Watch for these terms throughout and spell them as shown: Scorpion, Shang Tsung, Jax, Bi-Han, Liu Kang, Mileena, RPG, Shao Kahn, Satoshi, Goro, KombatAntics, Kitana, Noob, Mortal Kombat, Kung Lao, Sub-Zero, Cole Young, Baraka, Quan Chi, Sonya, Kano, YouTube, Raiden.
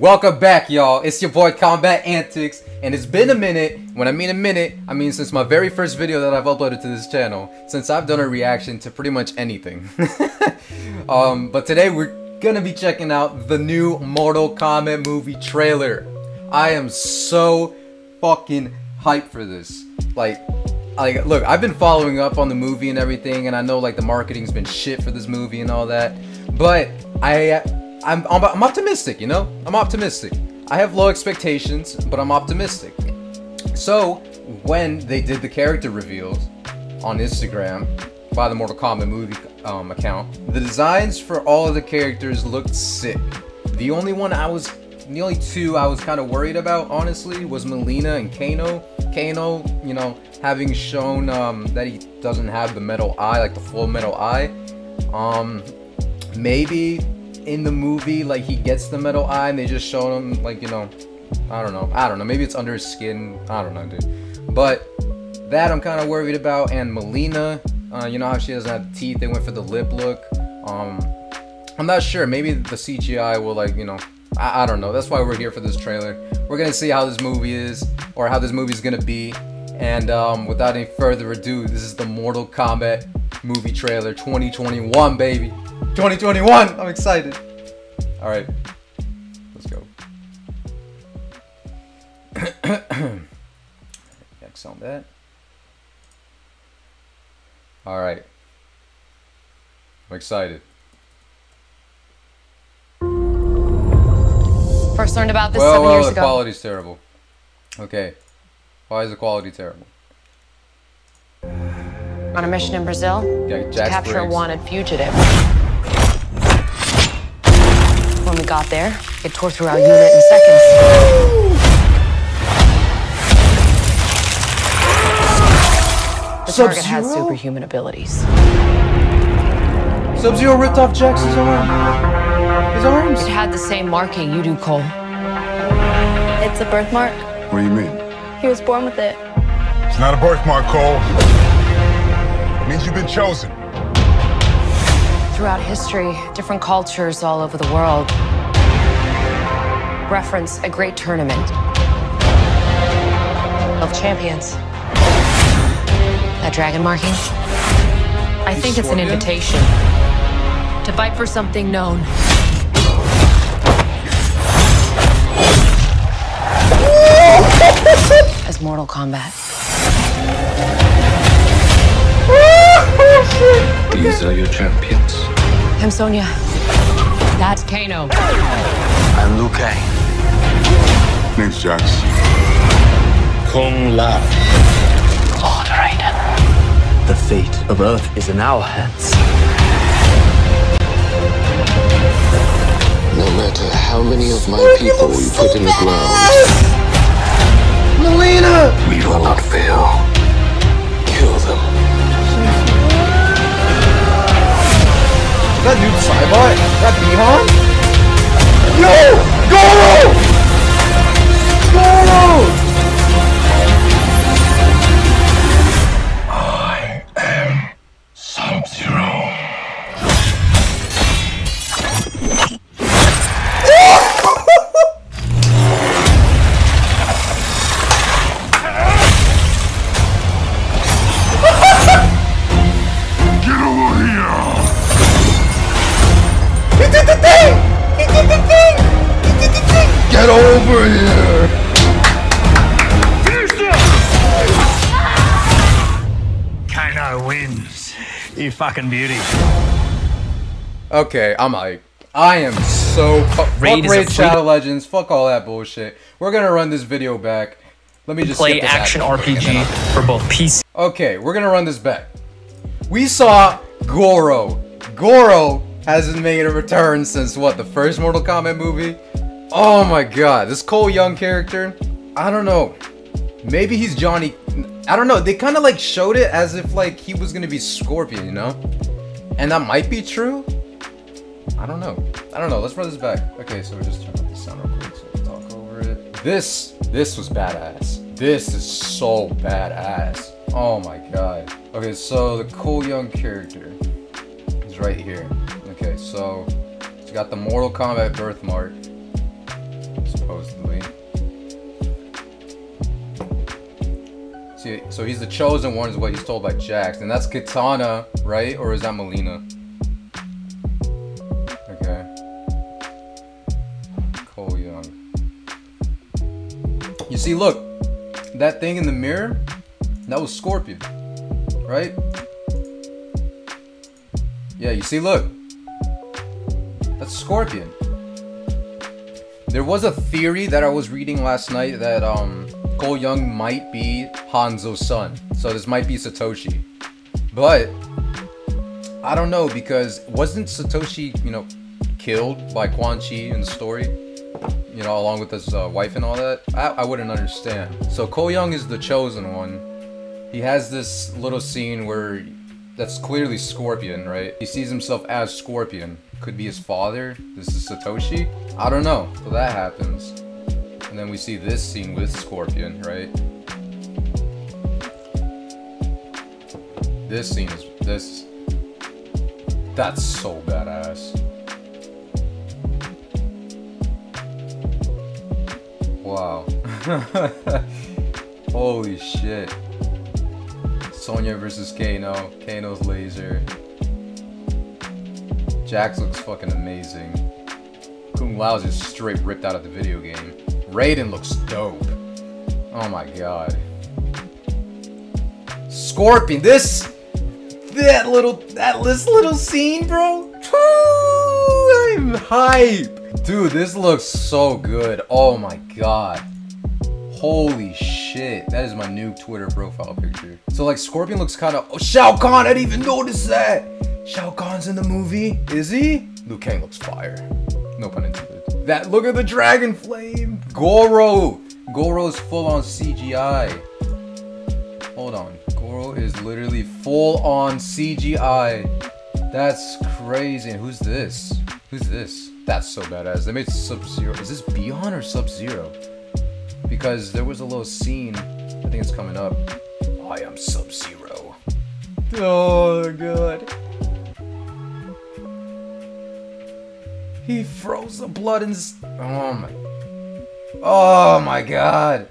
Welcome back, y'all. It's your boy KombatAntics, and it's been a minute. When I mean a minute, I mean since my very first video that I've uploaded to this channel, since I've done a reaction to pretty much anything. But today we're gonna be checking out the new Mortal Kombat movie trailer. I am so fucking hyped for this. Like, look, I've been following up on the movie and everything, and I know like the marketing's been shit for this movie and all that, but I'm optimistic, you know? I'm optimistic. I have low expectations, but I'm optimistic. So, when they did the character reveals on Instagram by the Mortal Kombat movie account, the designs for all of the characters looked sick. The only two I was kind of worried about, honestly, was Mileena and Kano. Kano, you know, having shown that he doesn't have the metal eye, like the full metal eye, maybe in the movie like he gets the metal eye and they just show him like, you know, I don't know, maybe it's under his skin, I don't know, dude. But that I'm kind of worried about. And Mileena, you know how she doesn't have teeth, they went for the lip look. I'm not sure, maybe the CGI will, like, you know, I don't know. That's why we're here for this trailer. We're gonna see how this movie is, or how this movie is gonna be. And without any further ado, this is the Mortal Kombat movie trailer 2021, baby. 2021! I'm excited! Alright, let's go. X on that. Alright. I'm excited. First learned about this 7 years ago. The quality's terrible. Okay. Why is the quality terrible? On a mission in Brazil, to capture a wanted fugitive. When we got there, it tore through our unit in seconds. The target had superhuman abilities. Sub-Zero ripped off Jax's arm. His arms? It had the same marking you do, Cole. It's a birthmark. What do you mean? He was born with it. It's not a birthmark, Cole. It means you've been chosen. Throughout history, different cultures all over the world reference a great tournament of champions. That dragon marking? I think it's an invitation to fight for something known. As Mortal Kombat. These are your champions. I'm Sonya. That's Kano. I'm Liu Kang. Name's Jax. Kung Lao. Lord Raiden. The fate of Earth is in our hands. No matter how many of my people you put in the ground, Mileena, we will not fail. Kill them. That dude Cybot? That Bi-Han? Yo! Goro! Goro! I am Sub-Zero! Get over here! He did the thing! He did the thing! He did the thing! Get over here! Finish them! Kano wins. You fucking beauty. Okay, I'm hyped. I am so fuck Raid Shadow Legends. Fuck all that bullshit. We're gonna run this video back. Let me just play action RPG for both PC. Okay, we're gonna run this back. We saw Goro. Goro hasn't made a return since, what, the first Mortal Kombat movie? Oh my god, this Cole Young character, I don't know, maybe he's Johnny, I don't know, they kind of like showed it as if like he was gonna be Scorpion, you know? And that might be true? I don't know, let's run this back. Okay, so we just turn up the sound real quick so we can talk over it. This was badass. This is so badass. Oh my god. Okay, so the Cole Young character is right here. Okay, so it's got the Mortal Kombat birthmark. So he's the chosen one is what he's told by Jax. And that's Kitana, right? Or is that Mileena? Okay. Cole Young. You see, look. That thing in the mirror, that was Scorpion. Right? Yeah, you see, look. That's Scorpion. There was a theory that I was reading last night that Cole Young might be Hanzo's son. So this might be Satoshi. But I don't know, because wasn't Satoshi, you know, killed by Quan Chi in the story? You know, along with his wife and all that? I wouldn't understand. So Cole Young is the chosen one. He has this little scene where that's clearly Scorpion, right? He sees himself as Scorpion. Could be his father. This is Satoshi. I don't know. So that happens, and then we see this scene with Scorpion, right? This scene is this. That's so badass. Wow. Holy shit. Sonya versus Kano. Kano's laser. Jax looks fucking amazing. Kung Lao is just straight ripped out of the video game. Raiden looks dope. Oh my god. Scorpion, this little scene, bro. I'm hype. Dude, this looks so good. Oh my god. Holy shit. That is my new Twitter profile picture. So like Scorpion looks kind of, oh, Shao Kahn, I didn't even notice that. Shao Kahn's in the movie, is he? Liu Kang looks fire. No pun intended. That, look at the dragon flame. Goro. Goro's full on CGI. Hold on. Goro is literally full on CGI. That's crazy. And who's this? Who's this? That's so badass. They made Sub-Zero. Is this Bi-Han or Sub-Zero? Because there was a little scene. I think it's coming up. I am Sub-Zero. Oh god. He froze the blood and oh my god.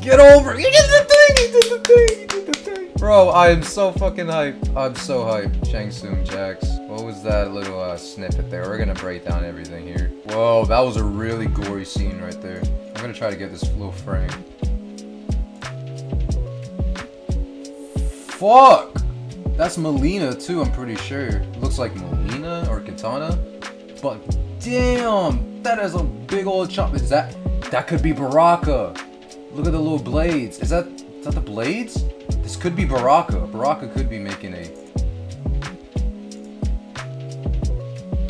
Get over it. He did the thing. He did the thing. Bro, I am so fucking hyped. I'm so hyped. Shang Tsung, Jax. What was that little snippet there? We're gonna break down everything here. Whoa, that was a really gory scene right there. I'm gonna try to get this full frame. Fuck! That's Mileena too, I'm pretty sure. Looks like Mileena or Kitana. But damn, that is a big old chop. Is that, that could be Baraka. Look at the little blades. Is that the blades? This could be Baraka. Baraka could be making a...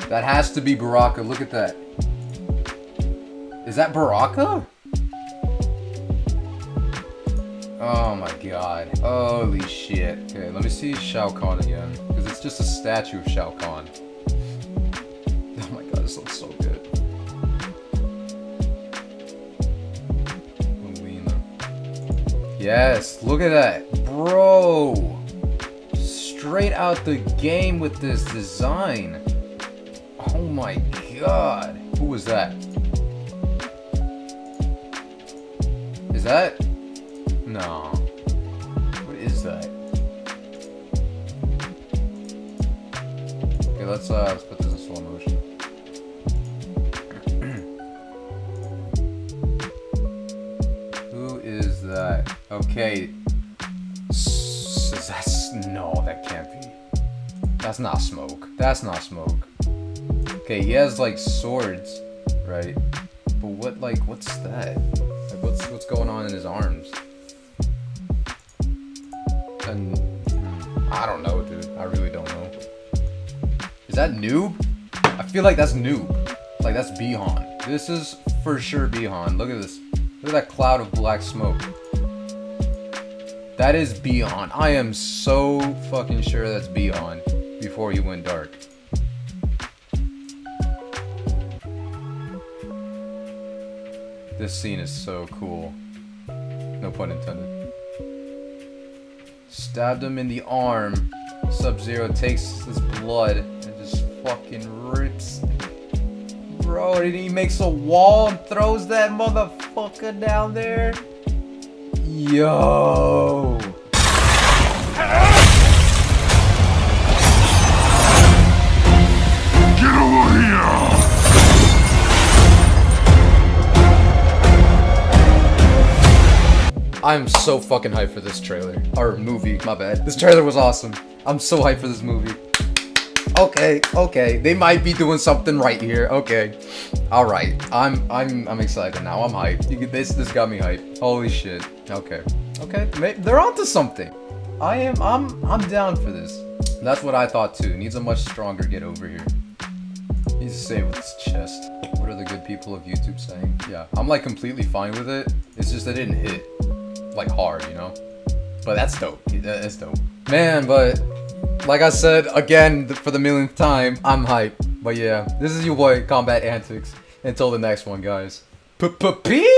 That has to be Baraka, look at that. Is that Baraka? Oh my god. Holy shit. Okay, let me see Shao Kahn again. Because it's just a statue of Shao Kahn. Oh my god, this looks so good. Mileena. Yes, look at that. Bro! Straight out the game with this design. Oh my god. Who was that? Is that... No. What is that? Okay, let's put this in slow motion. Who is that? Okay. No, that can't be. That's not smoke. That's not smoke. Okay, he has like swords, right? But what, like, what's that? Like, what's going on in his arms? I don't know, dude. I really don't know. Is that Noob? I feel like that's Noob. Like, that's Bi-Han. This is for sure Bi-Han. Look at this. Look at that cloud of black smoke. That is Bi-Han. I am so fucking sure that's Bi-Han before he went dark. This scene is so cool. No pun intended. Stabbed him in the arm. Sub-Zero takes his blood and just fucking rips. Bro, and he makes a wall and throws that motherfucker down there. Yo. Get over here. I'm so fucking hyped for this trailer. Or movie, my bad. This trailer was awesome. I'm so hyped for this movie. Okay, okay, they might be doing something right here. Okay, all right, I'm excited now. I'm hyped. This got me hyped. Holy shit. Okay, okay, they're onto something. I'm down for this. That's what I thought too. Needs a much stronger Get Over Here. Needs to say it with his chest. What are the good people of YouTube saying? Yeah, I'm like completely fine with it. It's just I didn't hit like hard, you know. But that's dope. That's dope, man. But like I said, again, for the millionth time, I'm hyped. But yeah, this is your boy, KombatAntics. Until the next one, guys. P-p-peace!